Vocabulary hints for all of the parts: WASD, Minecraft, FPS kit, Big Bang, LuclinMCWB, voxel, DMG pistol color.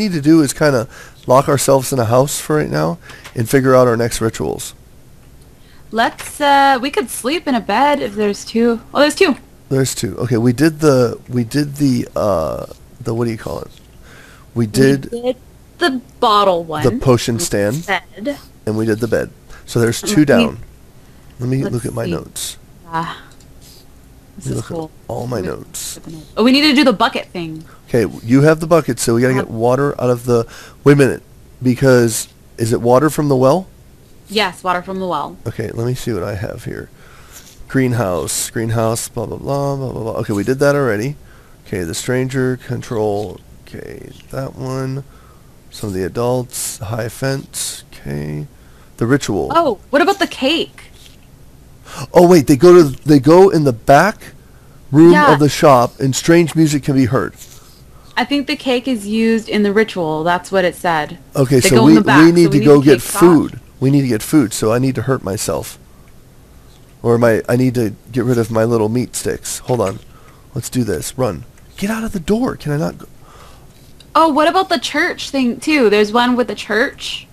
need to do is kind of lock ourselves in a house for right now and figure out our next rituals. Let's, we could sleep in a bed if there's two. Oh, there's two. There's two. Okay, we did the what do you call it? We did the bottle one. The potion stand. Bed. And we did the bed. So there's two down. Let me look at my notes. This is cool. Look at all my notes. Oh, we need to do the bucket thing. Okay, you have the bucket, so we gotta get water out of the... Wait a minute, because... Is it water from the well? Yes, water from the well. Okay, let me see what I have here. Greenhouse, greenhouse, blah, blah, blah, blah, blah, blah. Okay, we did that already. Okay, the stranger, control, okay, that one. Some of the adults, high fence, okay. The ritual. Oh, what about the cake? Oh wait, they go in the back room of the shop, and strange music can be heard. I think the cake is used in the ritual. That's what it said. Okay, so we need to go get food. We need to get food. So I need to hurt myself, or I need to get rid of my little meat sticks. Hold on, let's do this. Run, get out of the door. Can I not? Go? Oh, what about the church thing too? There's one with the church,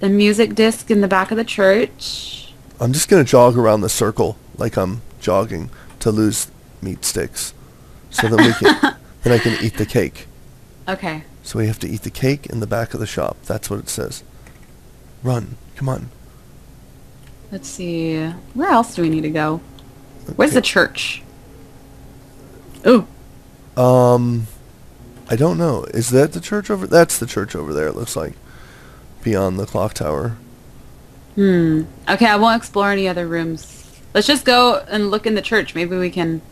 the music disc in the back of the church. I'm just going to jog around the circle like I'm jogging to lose meat sticks so that then I can eat the cake. Okay. So we have to eat the cake in the back of the shop. That's what it says. Run. Come on. Let's see. Where else do we need to go? Okay. Where's the church? Ooh. I don't know. Is that the church over? That's the church over there, it looks like. Beyond the clock tower. Hmm. Okay, I won't explore any other rooms. Let's just go and look in the church. Maybe we can...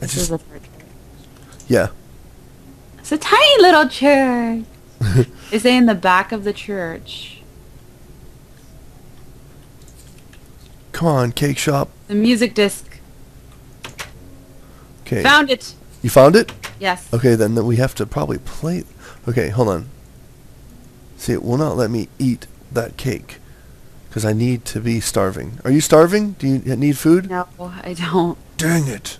This is a church. Yeah. It's a tiny little church. Is it in the back of the church? Come on, cake shop. The music disc. Okay. Found it. You found it? Yes. Okay, then we have to probably play... Okay, hold on. See, it will not let me eat that cake because I need to be starving. Are you starving? Do you need food? No, I don't. Dang it.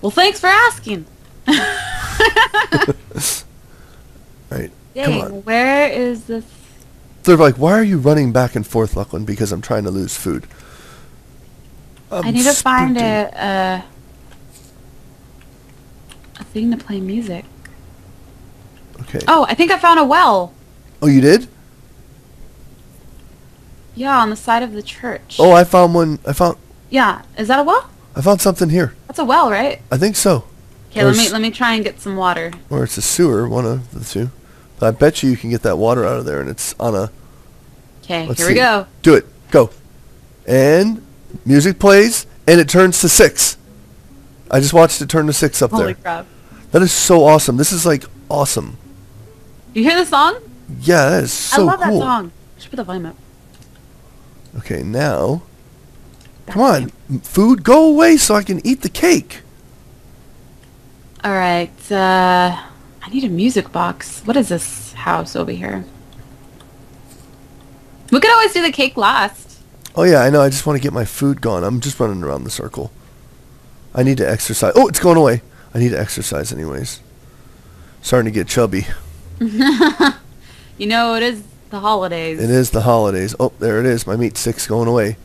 Well, thanks for asking. Right. Dang, come on. Where is this? They're like, why are you running back and forth, Lucklin? Because I'm trying to lose food. I need to find a thing to play music. Okay. Oh, I think I found a well. Oh, you did? Yeah, on the side of the church. Oh, I found one. Yeah, is that a well? I found something here. That's a well, right? I think so. Okay, let me try and get some water. Or it's a sewer, one of the two. But I bet you can get that water out of there, and it's on a... Okay, here we go. Do it. Go. And music plays, and it turns to 6. I just watched it turn to 6 up there. Holy crap. That is so awesome. This is like awesome. You hear the song? Yeah, that is so cool. I love that song. I should put the volume up. Okay, now... Come on, food, go away so I can eat the cake. Alright, I need a music box. What is this house over here? We could always do the cake last. Oh yeah, I know. I just want to get my food gone. I'm just running around the circle. I need to exercise. Oh, it's going away. I need to exercise anyways. Starting to get chubby. You know, it is the holidays. It is the holidays. Oh, there it is. My meat stick's going away.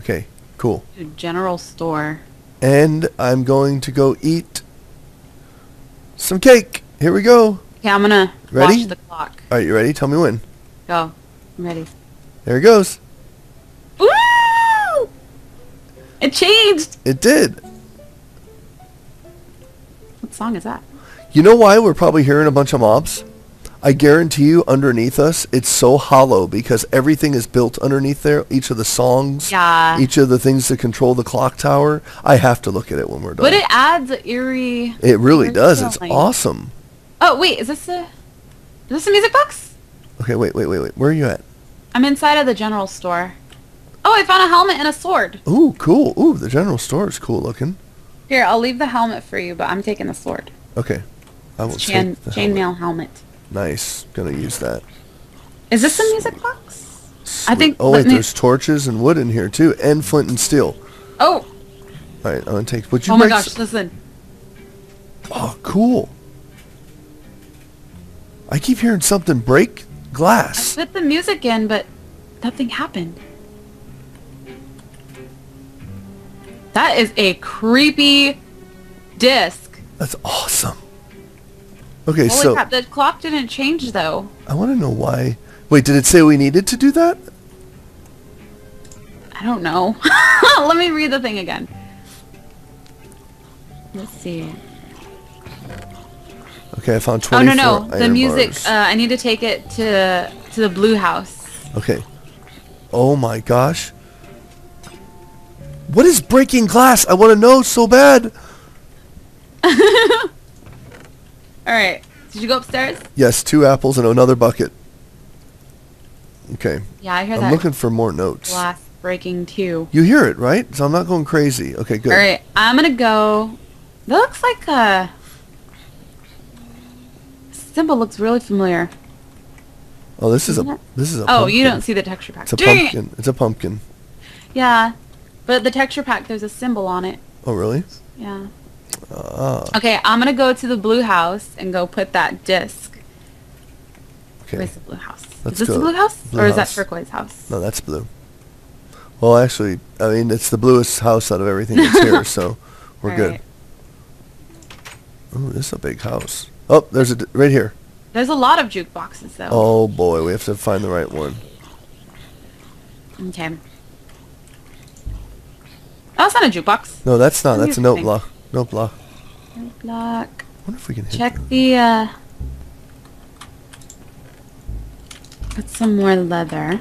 Okay, cool. General store. And I'm going to go eat some cake. Here we go. Okay, I'm going to watch the clock. All right, you ready? Tell me when. Go. I'm ready. There it goes. Woo! It changed. It did. What song is that? You know why we're probably hearing a bunch of mobs? I guarantee you underneath us, it's so hollow because everything is built underneath there. Each of the songs, each of the things that control the clock tower. I have to look at it when we're done. But it adds an eerie... It really does. It's awesome. Oh, wait. Is this a music box? Okay, wait. Where are you at? I'm inside of the general store. Oh, I found a helmet and a sword. Ooh, cool. Ooh, the general store is cool looking. Here, I'll leave the helmet for you, but I'm taking the sword. Okay. I will take the chainmail helmet. Nice. Gonna use that. Is this a music box? Sweet. I think. Oh wait, there's torches and wood in here too, and flint and steel. Oh. All right, I'm gonna take. Oh my gosh! Listen. Oh, cool. I keep hearing something break glass. I put the music in, but nothing happened. That is a creepy disc. That's awesome. Okay, holy crap, the clock didn't change though. I want to know why. Wait, did it say we needed to do that? I don't know. Let me read the thing again. Let's see. Okay, I found 24 iron bars. Oh, no, no. The music, I need to take it to the blue house. Okay. Oh, my gosh. What is breaking glass? I want to know so bad. Alright. Did you go upstairs? Yes, 2 apples and another bucket. Okay. Yeah, I hear that. I'm looking for more notes. Glass breaking, too. You hear it, right? So I'm not going crazy. Okay, good. Alright, I'm going to go... That looks like a... symbol looks really familiar. Oh, this is a oh, pumpkin. You don't see the texture pack. It's a pumpkin. It's a pumpkin. Yeah, but the texture pack, there's a symbol on it. Oh, really? Yeah. Okay, I'm gonna go to the blue house and go put that disc. Okay. Where's the blue house? Let's is this the blue house, or is that turquoise house? No, that's blue. Well, actually, I mean it's the bluest house out of everything that's here, so we're all good. Right. Oh, this is a big house. Oh, there's a right here. There's a lot of jukeboxes, though. Oh, boy. We have to find the right one. Okay. Oh, that's not a jukebox. No, that's not. That's a note block. Note block. Note block. I wonder if we can hit it. Check the, put some more leather.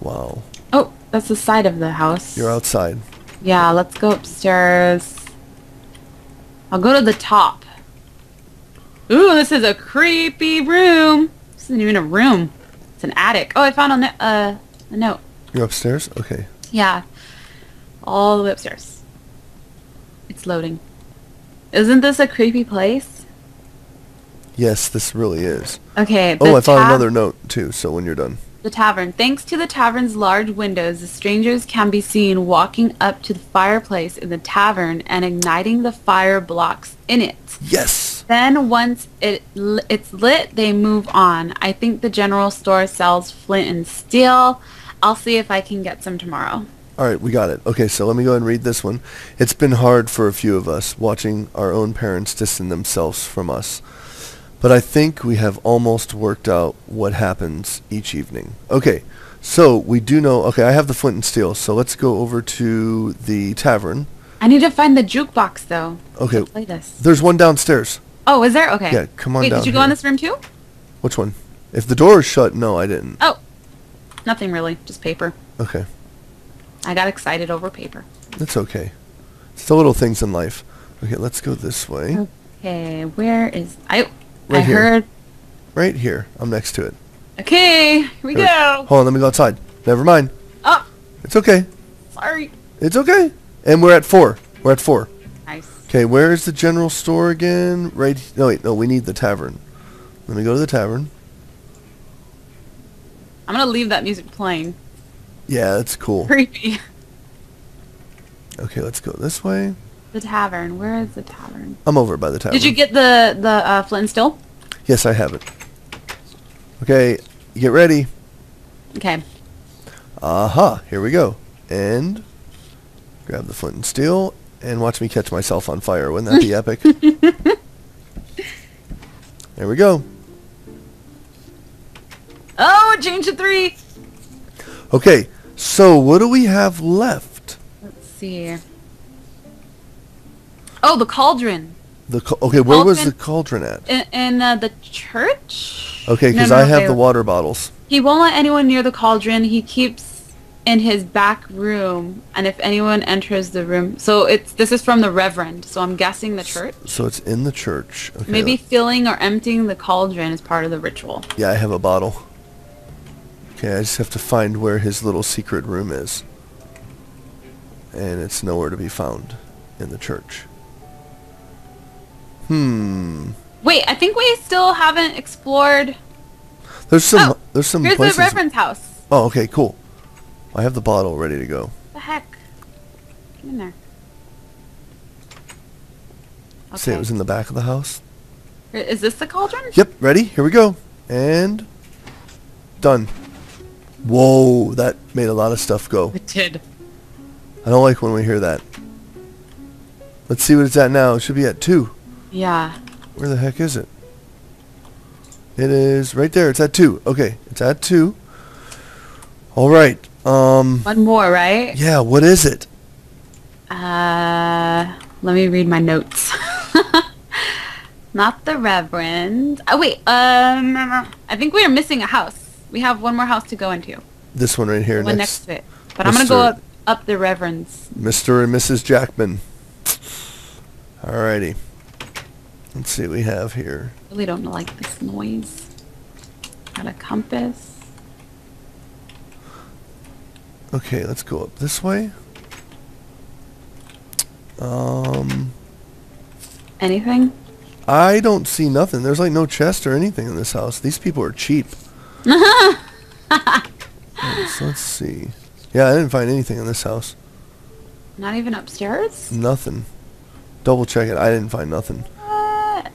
Wow. Oh, that's the side of the house. You're outside. Yeah, let's go upstairs. I'll go to the top. Ooh, this is a creepy room. This isn't even a room. It's an attic. Oh, I found a note. You're upstairs? Okay. Yeah. All the way upstairs. It's loading. Isn't this a creepy place? Yes, this really is. Okay. Oh, I found another note, too, so when you're done. The tavern. Thanks to the tavern's large windows, the strangers can be seen walking up to the fireplace in the tavern and igniting the fire blocks in it. Yes! Then once it's lit, they move on. I think the general store sells flint and steel. I'll see if I can get some tomorrow. Alright, we got it. Okay, so let me go ahead and read this one. It's been hard for a few of us, watching our own parents distance themselves from us. But I think we have almost worked out what happens each evening. Okay, so we do know... Okay, I have the flint and steel, so let's go over to the tavern. I need to find the jukebox, though. Okay. Play this. There's one downstairs. Oh, is there? Okay. Yeah, come on down. Wait, did you go in this room, too? Which one? If the door is shut, no, I didn't. Oh, nothing really. Just paper. Okay. I got excited over paper. That's okay. It's the little things in life. Okay, let's go this way. Okay, where is... Right here. Heard. Right here. I'm next to it. Okay, here we go. Hold on, let me go outside. Never mind. Oh. It's okay. Sorry. It's okay. And we're at 4. We're at 4. Nice. Okay, where is the general store again? Right. No, wait. No, we need the tavern. Let me go to the tavern. I'm going to leave that music playing. Yeah, that's cool. Creepy. Okay, let's go this way. The tavern. Where is the tavern? I'm over by the tavern. Did you get the flint and steel? Yes, I have it. Okay, get ready. Okay. Aha, here we go. And grab the flint and steel and watch me catch myself on fire. Wouldn't that be epic? There we go. Oh, change to 3. Okay, so what do we have left? Let's see. Oh, the cauldron. Okay, where was the cauldron at? In the church? Okay, because I have the water bottles. He won't let anyone near the cauldron. He keeps in his back room, and if anyone enters the room... So this is from the reverend, so I'm guessing the church. So it's in the church. Okay, maybe filling or emptying the cauldron is part of the ritual. Yeah, I have a bottle. Okay, I just have to find where his little secret room is. And it's nowhere to be found in the church. Hmm. Wait, I think we still haven't explored. There's some. Oh, there's some. Here's the reverend's house. Oh, okay, cool. I have the bottle ready to go. What the heck? Get in there. Okay. Say it was in the back of the house. Is this the cauldron? Yep, ready? Here we go. And done. Whoa, that made a lot of stuff go. It did. I don't like when we hear that. Let's see what it's at now. It should be at 2. Yeah. Where the heck is it? It is right there. It's at 2. Okay, it's at 2. All right. One more, right? Yeah. What is it? Let me read my notes. Not the Reverend. Oh wait. I think we are missing a house. We have one more house to go into. This one right here. The one next to it. But Mr. I'm gonna go up the Reverend's. Mr. and Mrs. Jackman. Alrighty. Let's see what we have here. I really don't like this noise. Got a compass. Okay, let's go up this way. Anything? I don't see nothing. There's like no chest or anything in this house. These people are cheap. Right, so let's see. Yeah, I didn't find anything in this house. Not even upstairs? Nothing. Double check it. I didn't find nothing. I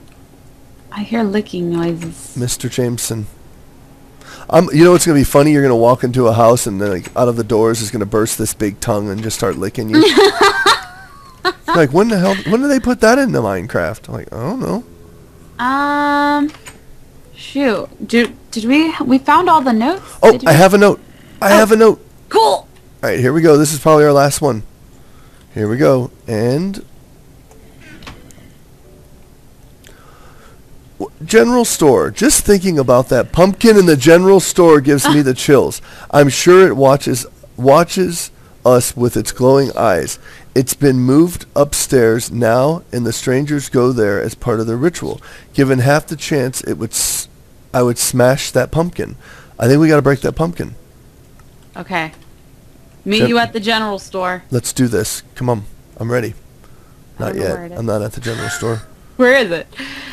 hear licking noises. Mr. Jameson. You know what's going to be funny? You're going to walk into a house and then like out of the doors is going to burst this big tongue and just start licking you. Like, when the hell, when did they put that into Minecraft? I'm like, I don't know. Shoot. Did we found all the notes? Oh, I have a note. I have a note. Cool. All right, here we go. This is probably our last one. Here we go. And general store. Just thinking about that pumpkin in the general store gives me the chills. I'm sure it watches us with its glowing eyes. It's been moved upstairs now, and the strangers go there as part of their ritual. Given half the chance, it would I would smash that pumpkin. I think we got to break that pumpkin. Okay. Meet you at the general store. Let's do this. Come on. I'm ready. Not yet. I'm not at the general store. Where is it?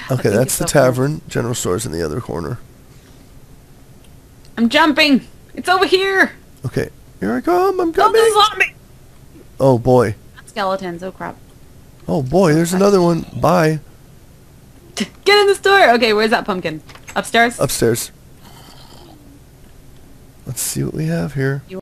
Okay, that's the tavern. General store's in the other corner. I'm jumping. It's over here. Okay, here I come. I'm coming. Oh, there's a zombie. Oh boy. Not skeletons. Oh crap. Oh boy, there's another one. Bye. Get in the store. Okay, where's that pumpkin? Upstairs. Upstairs. Let's see what we have here.